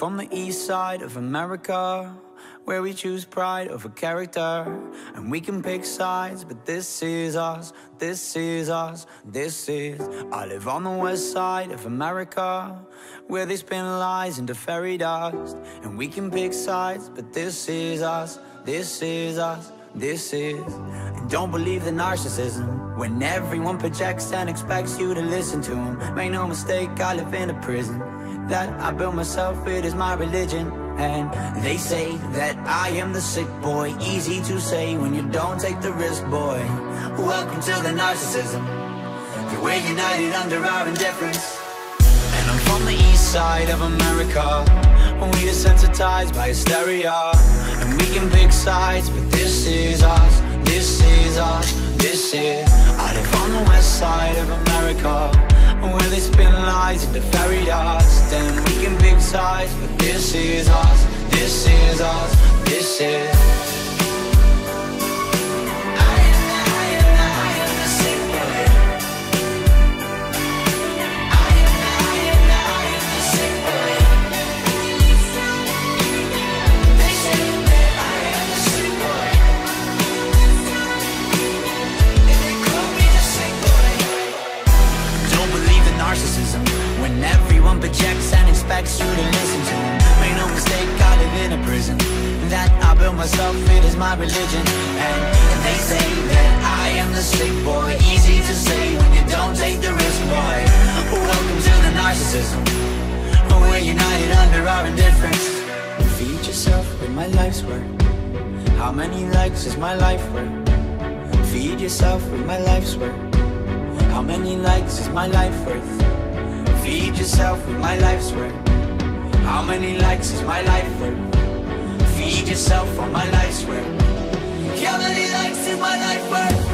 from the east side of America, where we choose pride over character, and we can pick sides, but this is us, this is us, this is. I live on the west side of America, where they spin lies into fairy dust, and we can pick sides, but this is us, this is us, this is. And don't believe the narcissism when everyone projects and expects you to listen to them. Make no mistake, I live in a prison that I built myself, it is my religion. And they say that I am the sick boy, easy to say when you don't take the risk, boy. Welcome to the narcissism, that we're united under our indifference. And I'm from the east side of America, when we desensitized by hysteria, and we can pick sides, but this is us, this is us, this is. I live on the west side of America, where they spin lies into fairy dust, and we can pick sides, but this is us, this is us, this is. I am the sick boy. I am the sick boy. They say that I am the sick boy, and they call me the sick boy. Don't believe narcissism when everyone projects and expects you to listen to them. Make no mistake, I live in a prison that I built myself, it is my religion. And they say that I am the sick boy, easy to say when you don't take the risk, boy. Welcome to the narcissism, we're united under our indifference. You feed yourself with my life's work. How many likes is my life worth? Feed yourself with my life's work. How many likes is my life worth? Feed yourself with my life's worth. How many likes is my life worth? Feed yourself with my life's worth. How many likes is my life worth?